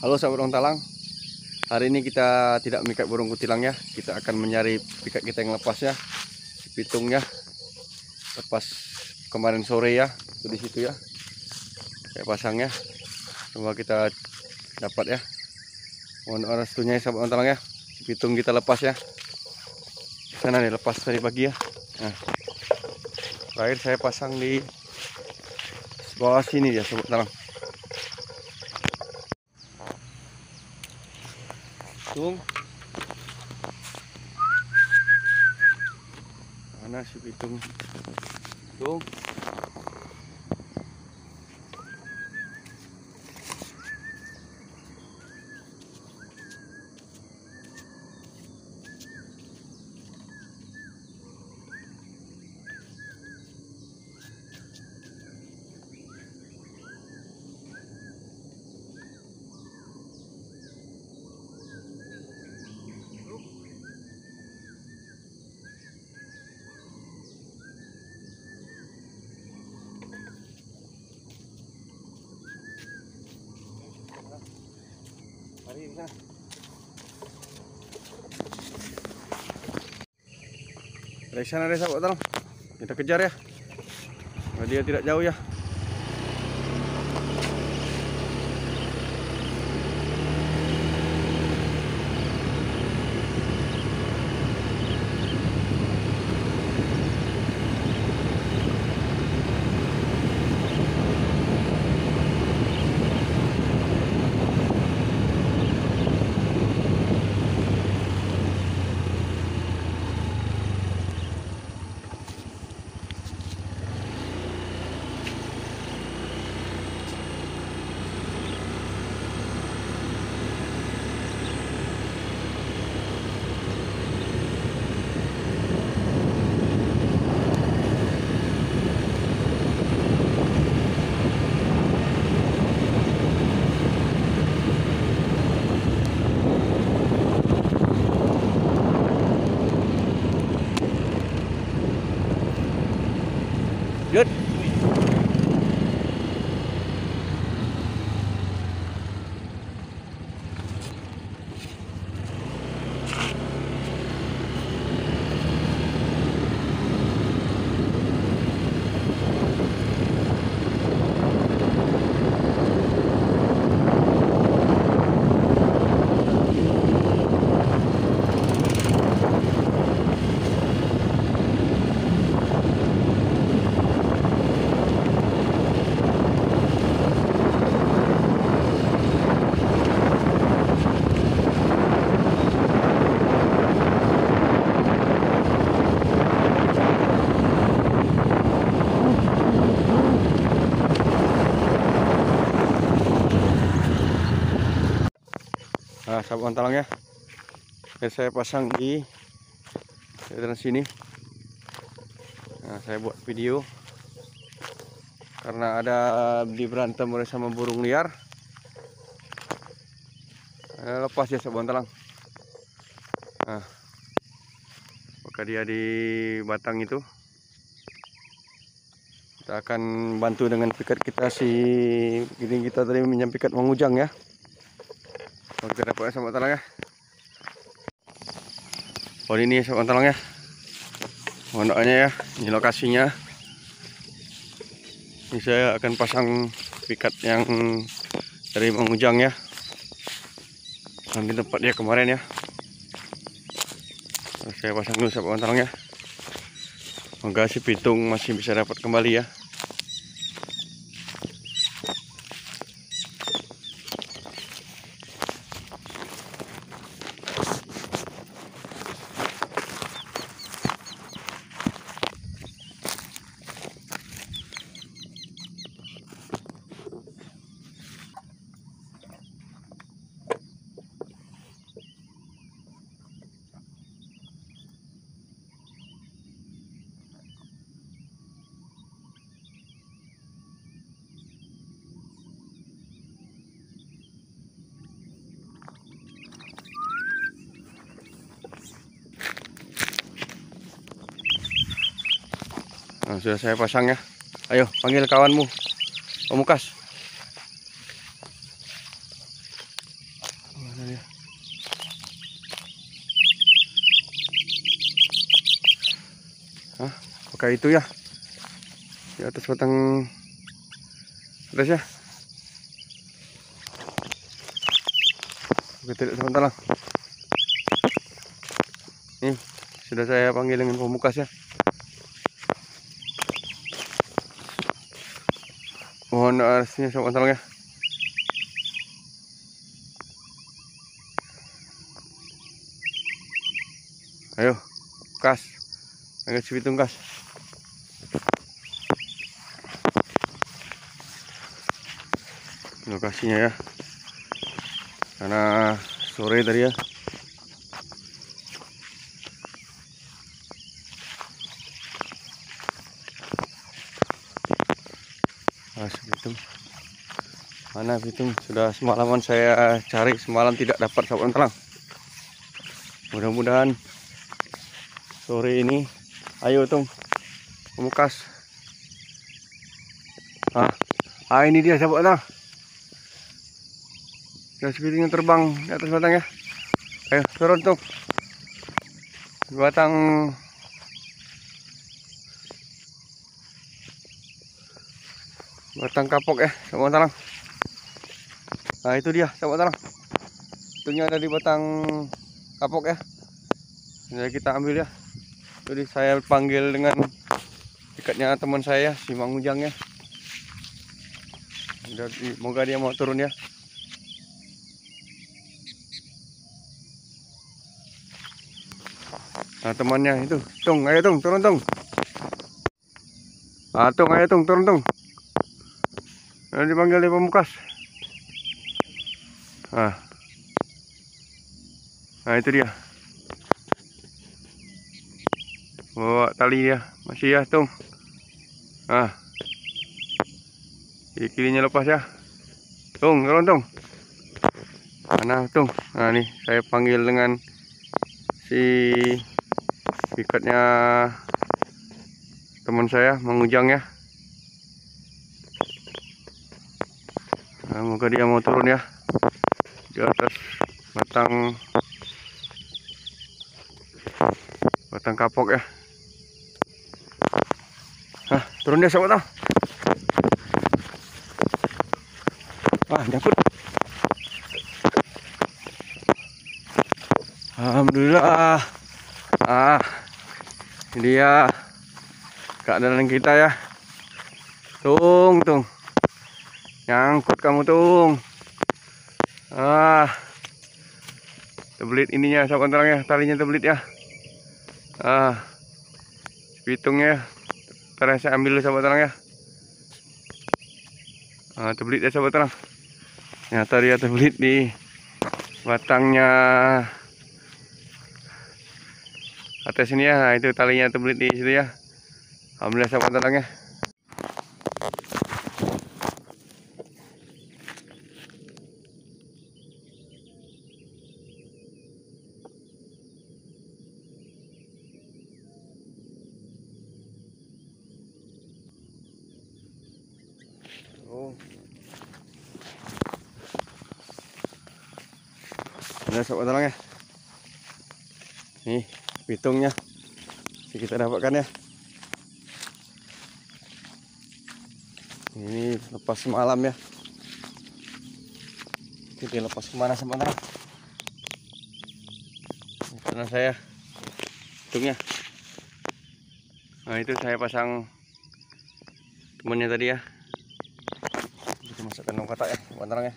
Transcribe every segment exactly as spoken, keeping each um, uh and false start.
Halo sahabat Wang Talang, hari ini kita tidak mengikat burung kutilang ya. Kita akan mencari pikat kita yang lepas ya, si pitung ya, lepas kemarin sore ya, itu di situ ya, saya pasang ya, semoga kita dapat ya. Mohon orang setunya ya sahabat Wang Talang ya, si pitung kita lepas ya, sana nih lepas tadi pagi ya. Nah, terakhir saya pasang di bawah sini ya sahabat Wang Talang. Pitung, mana si pitung? Pitung, dari sana deh sahabat Talang, kita kejar ya, nah, dia tidak jauh ya. Good. Nah, sahabat Wang Talang ya, saya pasang di daerah sini. Nah, saya buat video karena ada di berantem oleh sama burung liar. Nah, lepas ya sahabat Wang Talang. Nah, maka dia di batang itu, kita akan bantu dengan pikat kita si giling kita tadi menyampi pikat Mang Ujang ya. Kita dapatnya sahabat Talang ya. Oh ini sahabat Talang ya, mondoknya ya, ini lokasinya. Ini saya akan pasang pikat yang dari Mang Ujang ya, di tempat dia kemarin ya. Terus saya pasang dulu sahabat Talang ya, semoga si pitung masih bisa dapat kembali ya. Nah, sudah saya pasang ya. Ayo panggil kawanmu, Pemukas. tadi. Hah, pakai itu ya? Di atas batang atas ya? Oke, tidak sebentar lah. Nih, sudah saya panggil dengan pemukas ya. Mohon arsnya sobat tolong ya. Ayo, kas. Angkat si pitung kas. Lokasinya ya. Karena sore tadi ya. Pitung. Mana pitung? Sudah semalaman saya cari, semalam tidak dapat sahabat terang. Mudah-mudahan sore ini, ayo tung, pemukas. Ah, ah ini dia sahabat terang. Sudah pitung yang terbang di atas batang ya. Ayo turun tung. Batang. Batang kapok ya, sahabat talang. Nah itu dia, sahabat talang. Tentunya ada di batang kapok ya. Jadi kita ambil ya. Jadi saya panggil dengan dekatnya teman saya, si Mang Ujang ya. Jadi moga dia mau turun ya. Nah temannya itu, tung, ayo tung, turun tung. Nah tung, ayo tung, turun tung. Nah, dipanggil di pemukas. Nah. Nah, itu dia. Bawa tali dia. Masih ya, tung. Nah. Di kirinya lepas ya. Tung, turun tung. Mana tung? Nah, nih saya panggil dengan si ikatnya teman saya, Mang Ujang ya. Nah, moga dia mau turun ya di atas batang batang kapok ya. Hah, turun dia sahabat. Wah, nyangkut. Alhamdulillah. Ah, ini dia keadaan kita ya. Tung, tung. Nyangkut kamu tung. Ah, tebelit ininya sahabat terang ya, talinya tebelit ya. Ah, pitungnya ntar saya ambil dulu sahabat terang ya. Ah, tebelit ya sahabat terang. Nyata dia tebelit di batangnya atas ini ya. Nah, itu talinya tebelit di situ ya. Alhamdulillah sahabat terang ya. Ada sahabat talang ya. Nih pitungnya kita dapatkan ya. Ini lepas semalam ya. Kita lepas kemana sahabat talang? Karena saya pitungnya. Nah itu saya pasang temannya tadi ya. Kita masukkan dalam kotak ya sahabat talang ya.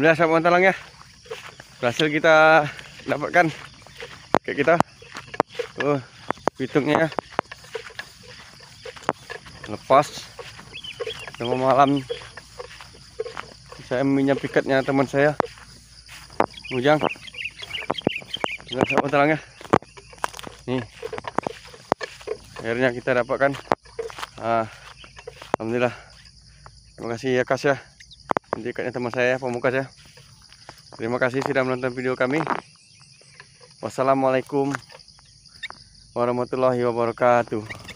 Alhamdulillah sahabat talang ya, berhasil kita dapatkan kayak kita. Oh, pitungnya lepas selama malam. Saya minyak pikatnya teman saya Ujang. Alhamdulillah sahabat talang ya. Nih akhirnya kita dapatkan. Ah, alhamdulillah. Terima kasih ya kas ya. Nantikannya teman saya Pemukas ya. Terima kasih sudah menonton video kami. Wassalamualaikum warahmatullahi wabarakatuh.